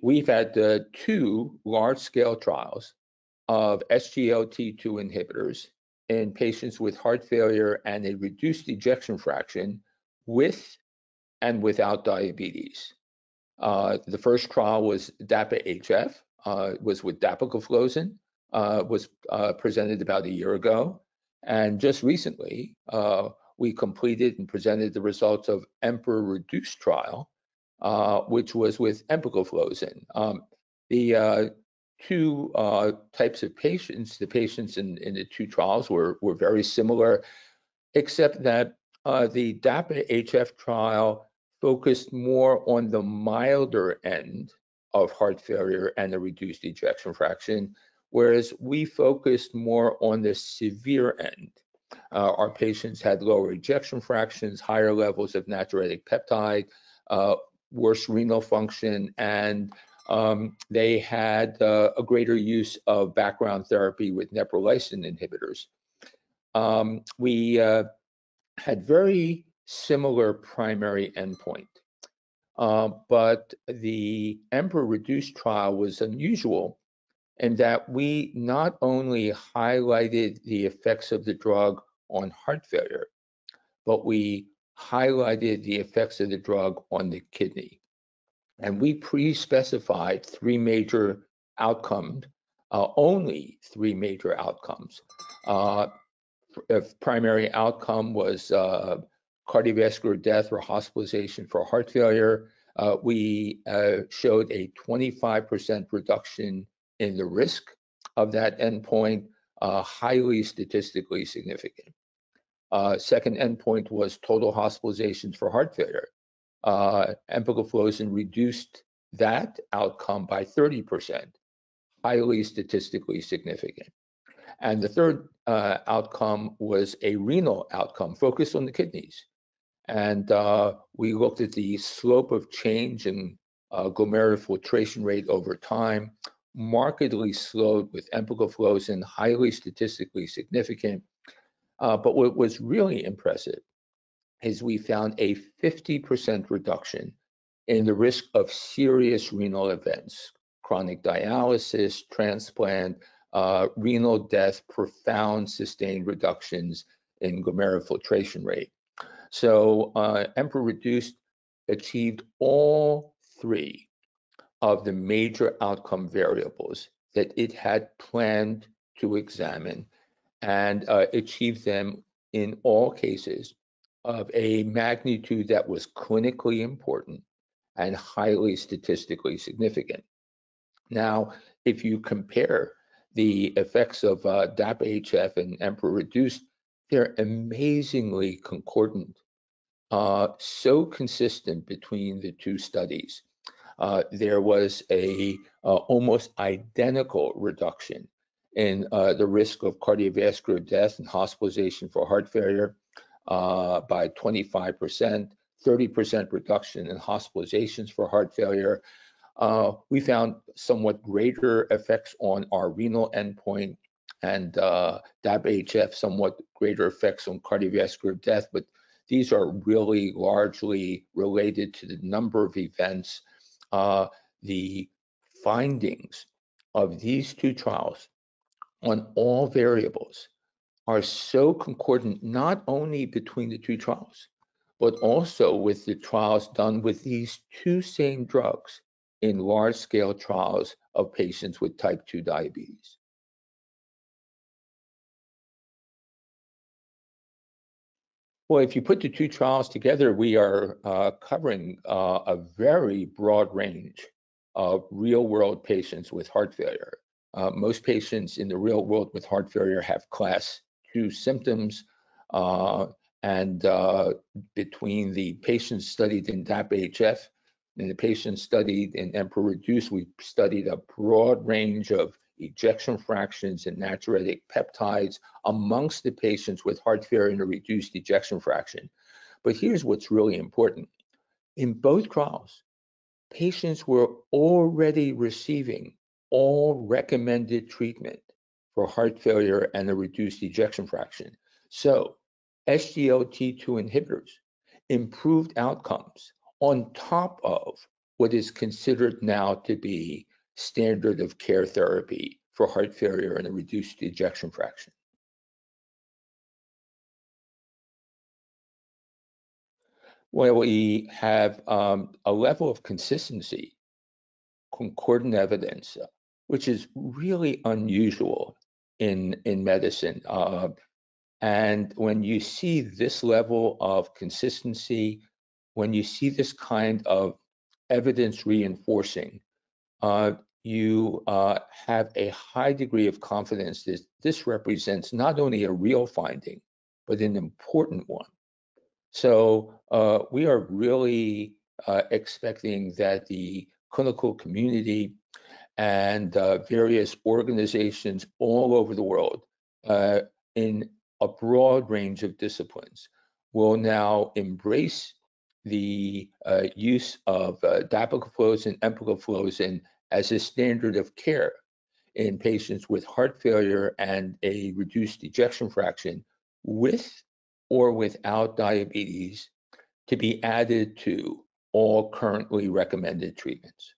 we've had two large-scale trials of SGLT2 inhibitors in patients with heart failure and a reduced ejection fraction with and without diabetes. The first trial was DAPA-HF, was with dapagliflozin, was presented about a year ago. And just recently, we completed and presented the results of EMPEROR-Reduced trial, which was with empagliflozin. The two types of patients, the patients in the two trials were very similar, except that the DAPA-HF trial focused more on the milder end of heart failure and the reduced ejection fraction, whereas we focused more on the severe end. Our patients had lower ejection fractions, higher levels of natriuretic peptide, worse renal function, and they had a greater use of background therapy with neprilysin inhibitors. We had very similar primary endpoint, but the EMPEROR-Reduced trial was unusual in that we not only highlighted the effects of the drug on heart failure, but we highlighted the effects of the drug on the kidney. And we pre-specified three major outcomes, only three major outcomes. If primary outcome was cardiovascular death or hospitalization for heart failure, we showed a 25% reduction in the risk of that endpoint, highly statistically significant. Second endpoint was total hospitalizations for heart failure. Empagliflozin reduced that outcome by 30%, highly statistically significant. And the third outcome was a renal outcome focused on the kidneys. And we looked at the slope of change in glomerular filtration rate over time, markedly slowed with empagliflozin, highly statistically significant. But what was really impressive is we found a 50% reduction in the risk of serious renal events, chronic dialysis, transplant, renal death, profound sustained reductions in glomerular filtration rate. So EMPEROR-Reduced achieved all three of the major outcome variables that it had planned to examine, and achieved them in all cases of a magnitude that was clinically important and highly statistically significant. Now, if you compare the effects of DAPA-HF and EMPEROR-Reduced, they're amazingly concordant, so consistent between the two studies. There was a almost identical reduction in the risk of cardiovascular death and hospitalization for heart failure by 25%, 30% reduction in hospitalizations for heart failure. We found somewhat greater effects on our renal endpoint, and DAPA-HF somewhat greater effects on cardiovascular death, but these are really largely related to the number of events. The findings of these two trials on all variables are so concordant, not only between the two trials, but also with the trials done with these two same drugs in large-scale trials of patients with type 2 diabetes. Well, if you put the two trials together, we are covering a very broad range of real-world patients with heart failure. Most patients in the real world with heart failure have class 2 symptoms, and between the patients studied in DAPA-HF and the patients studied in EMPEROR-Reduced, we studied a broad range of ejection fractions and natriuretic peptides amongst the patients with heart failure and a reduced ejection fraction. But here's what's really important. In both trials, patients were already receiving all recommended treatment for heart failure and a reduced ejection fraction. So SGLT2 inhibitors improved outcomes on top of what is considered now to be standard of care therapy for heart failure and a reduced ejection fraction. Well, we have a level of consistency, concordant evidence, which is really unusual in medicine. And when you see this level of consistency, when you see this kind of evidence reinforcing, you have a high degree of confidence that this represents not only a real finding, but an important one. So we are really expecting that the clinical community and various organizations all over the world in a broad range of disciplines will now embrace the use of dapagliflozin, empagliflozin as a standard of care in patients with heart failure and a reduced ejection fraction with or without diabetes, to be added to all currently recommended treatments.